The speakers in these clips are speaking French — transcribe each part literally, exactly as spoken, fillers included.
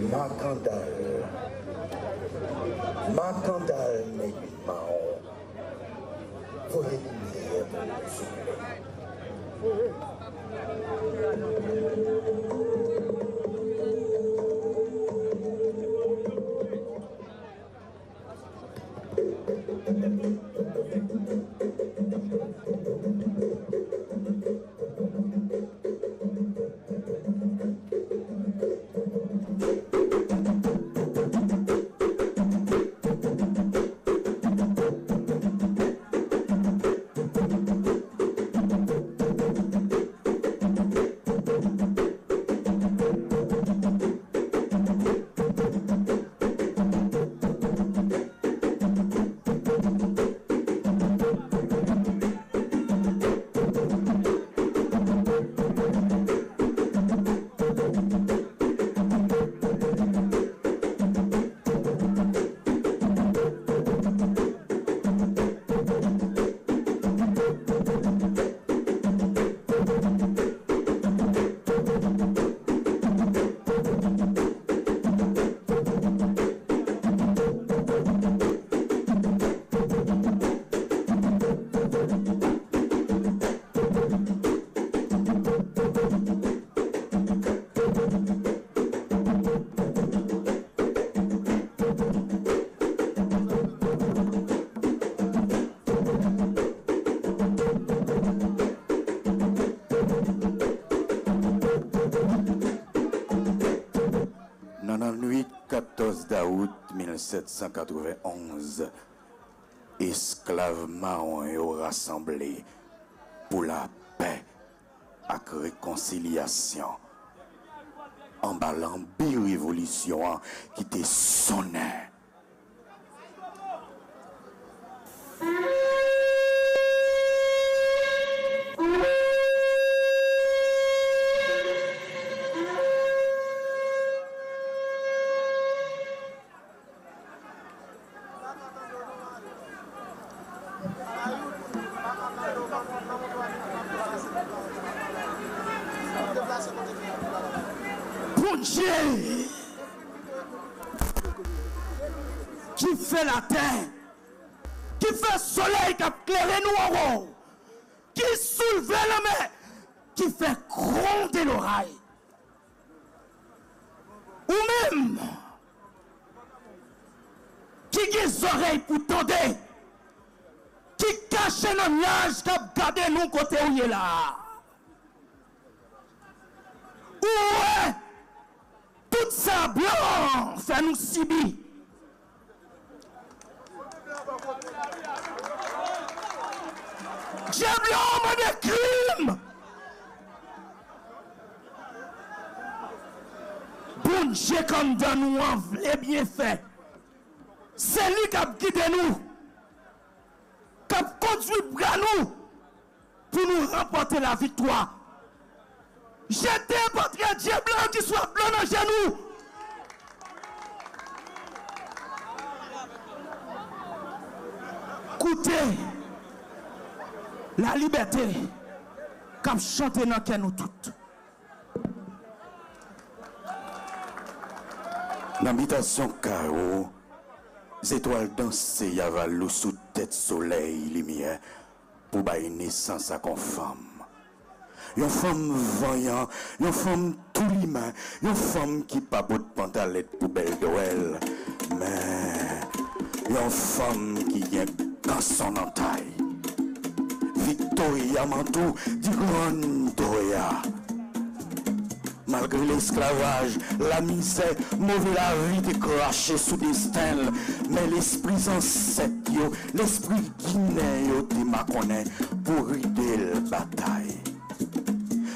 Macandal. Macandal n'est pas marron. Pour les lumières, s'il vous mille sept cent quatre-vingt-onze, esclaves marrons ont rassemblé pour la paix et réconciliation en ballant bi-révolution qui était sonnée. Qui fait la terre, qui fait soleil qui a éclairé nous en haut, qui soulève la mer, qui fait gronder l'oreille, ou même qui a des oreilles pour tendre, qui cache nos nuages qui a gardé nous côté où il est là. Ouais, tout ça blanc, ça nous subit. J'ai blanc de crime. Bon Dieu, comme dans nous, et bien fait. C'est lui qui a guidé nous, qui a conduit bras nous pour nous remporter la victoire. J'étais porté à Dieu blanc qui soit blanc dans genoux. Écoutez, la liberté, comme chanter dans nous toutes. L'habitation Caro, les étoiles dansées avalent sous tête soleil lumière pour bailler naissance à conforme. Une femme voyante, une femme tout l'humain, une femme qui pas de pantalette poubelle d'Oel, mais une femme qui est dans son entaille. Victoria Montou du Grand Doya. Malgré l'esclavage, la misère, mauvais la vie de cracher sous destin, mais l'esprit sans sept, l'esprit guinéen, de Maconais, pour rider la bataille.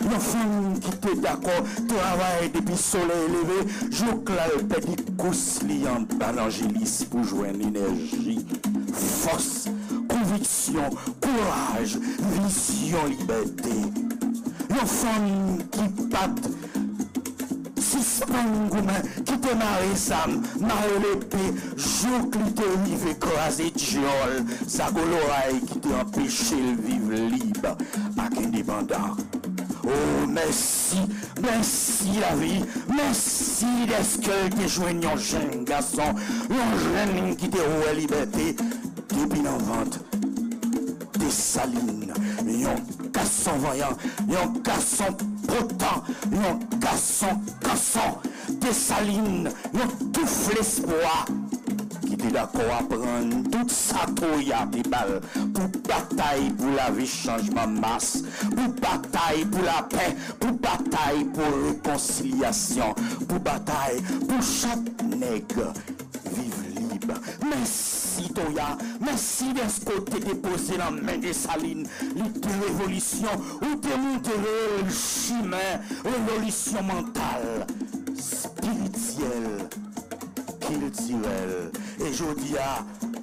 Une femme qui était d'accord, travaille depuis soleil levé, joue la petit cousli en banangélis pour joindre l'énergie, force, conviction, courage, vision, liberté. Une femme qui patte, suspend gourmand, qui te marie sam, marie l'épée, joue qui te rive écrasé tiol, sa goloraille qui te empêche de vivre libre, avec indépendant. Oh, merci, merci la vie, merci d'esquels qui joignent un jeune garçon, un jeune qui te roule la liberté, depuis l'envente, Dessalines, un garçon voyant, un garçon potent, un garçon cassant, Dessalines, un touffe l'espoir. Qui est d'accord à prendre toute sa toya des balles pour bataille pour la vie, changement de masse, pour bataille pour la paix, pour bataille pour réconciliation, pour bataille pour chaque nègre vivre libre. Merci Toya, merci de ce côté déposé dans la main Dessalines, les révolution ou de monter le chemin, révolution mentale, spirituelle. Et je dis à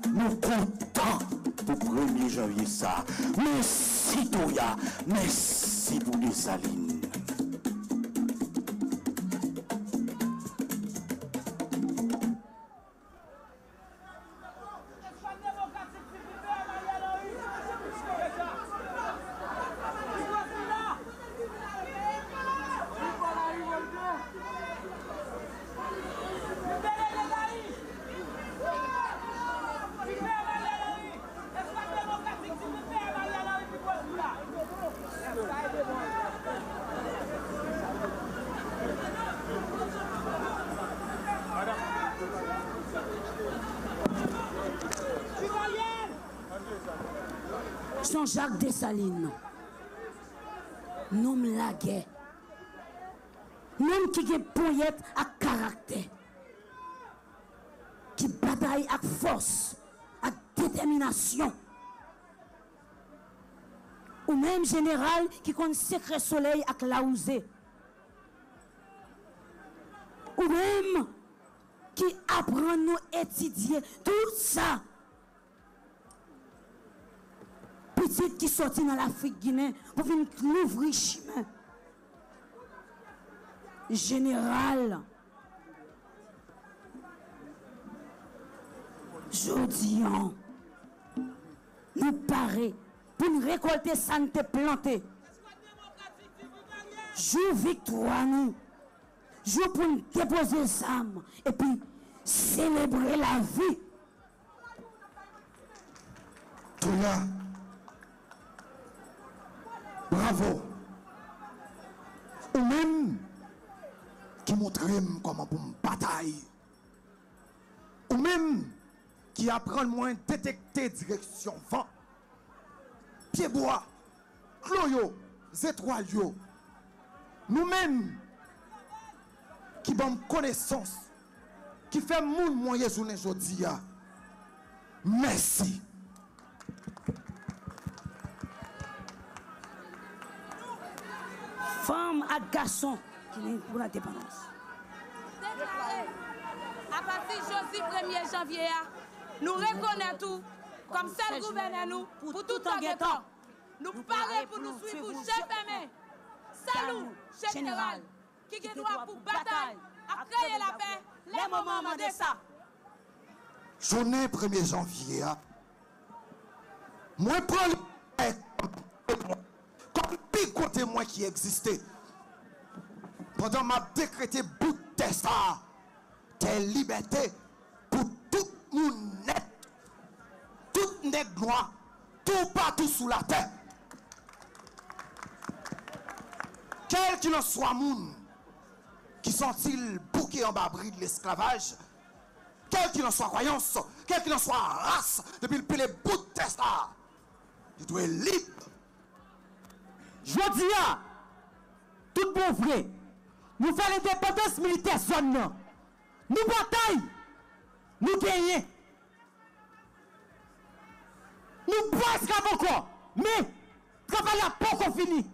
nous comptons pour premier janvier ça. Merci Toya, merci pour Dessalines. Jean-Jacques Dessalines, nom la guerre, nom qui est poète à caractère, qui bataille avec force, avec détermination, ou même général qui consacre le soleil avec la ouzée, ou même qui apprend nous étudier tout ça. Petite qui sortit dans l'Afrique Guinée pour venir l'ouvrir chemin. Général, Jodian, nous paraît pour nous récolter sans nous planter. Joue victoire nous. Joue pour nous déposer les âmes et puis célébrer la vie. Tout là. Bravo. Ou même qui montre comment pour me bataille. Ou même qui apprend moins détecter direction vent. Pied-bois, cloyo, étoiles. Nous-mêmes qui avons connaissance, qui fait moun moyen journée aujourd'hui. Merci. Femme à garçon qui n'est pour l'indépendance. Déclaré, à partir de premier janvier, nous reconnaissons tout comme celle qui gouverne nous pour tout en guettant. Nous parlons pour nous suivre, chef aimé. Salut, général, qui doit pour bataille, à créer la paix, les moments de ça. Journée premier janvier, moi, pour comme pire côté moi qui existait. Pendant ma décrété bout de ça, tes libertés pour tout nous net, tout net noir, tout partout sous la terre. Quel qu'il en soit moun, qui sont-ils bouqués en bas bris de l'esclavage, quel qu'il en soit croyance, quel qu'il en soit race, depuis le pile bout de ça, tu dois être libre. Je dis à tout bon vrai, nous faisons l'indépendance militaire zone. Nous bataillons, nous gagnons. Nous passons encore, mais travail à pas fini.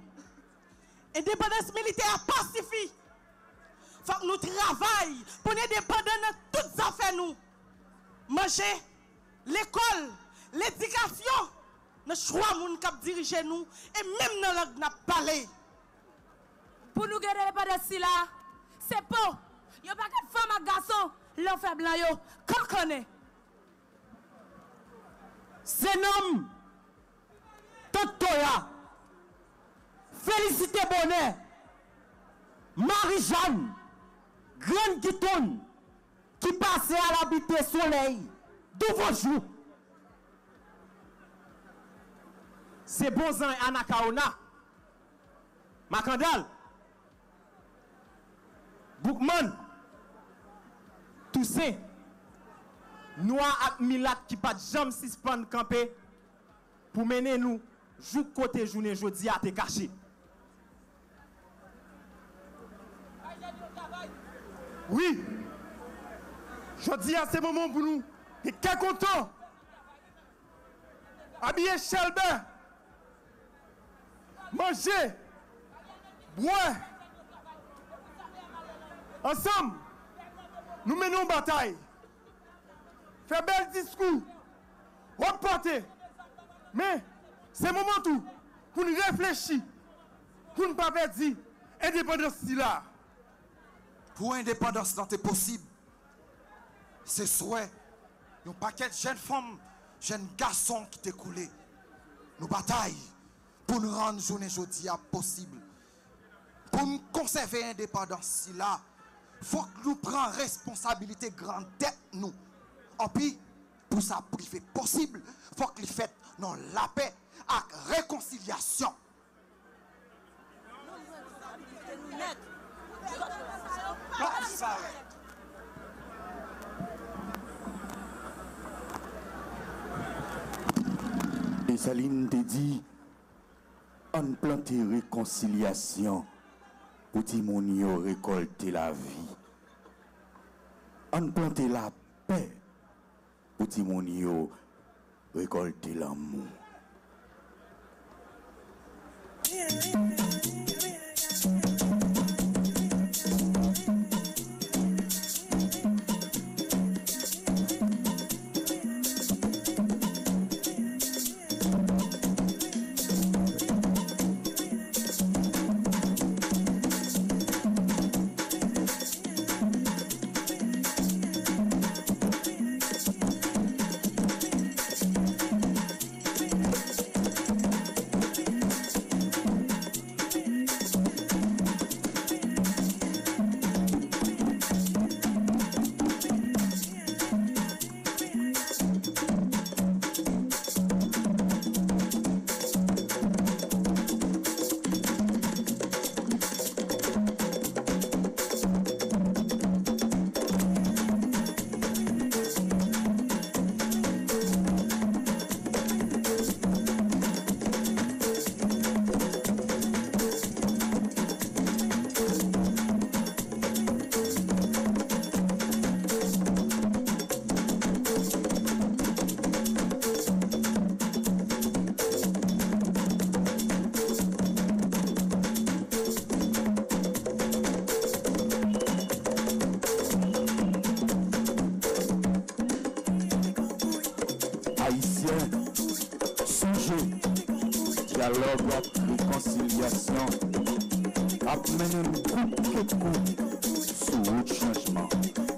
L'indépendance militaire pacifie. Il faut que nous travaillions pour nous dépendre de toutes les affaires. Nous. Manger, l'école, l'éducation. Nous choisissons cap diriger nous et même dans langue n'a parlé. Pour nous garder pas de cela, c'est pour yo pas que femme à garçon, l'enfer blanc yo, qu'on connaît. C'est nom Totoya. Félicité Bonnet, Marie Jeanne, Grande Guiton, qui passait à l'habité soleil de vos jours. C'est Bozan et Anakaona, Macandal, Boukman, Toussaint, Noir et Milat qui ne jamais suspendre camper pour mener nous jour côté journée jeudi à te cacher. Oui, jeudi à ce moment pour nous, et qu'est content, habillé Chelbert, manger, boire, ensemble, nous menons bataille. Fait bel discours, reporter. Mais c'est le moment tout pour nous réfléchir, pour ne pas perdre l'indépendance là. Pour l'indépendance dans tes possible, c'est souhait. Il y a un paquet de jeunes femmes, jeunes garçons qui t'écoulent. Nous bataillons pour nous rendre journée aujourd'hui possible. Pour nous conserver l'indépendance là, il faut que nous prenions responsabilité grande tête nous. En plus, pour ça privé possible, il faut qu'il fasse non la paix avec réconciliation. Dessalines te dit, on plante réconciliation pour Timonio récolter la vie. On plante la paix. Timonio récolte l'amour. Après nous, nous coupons sous le changement.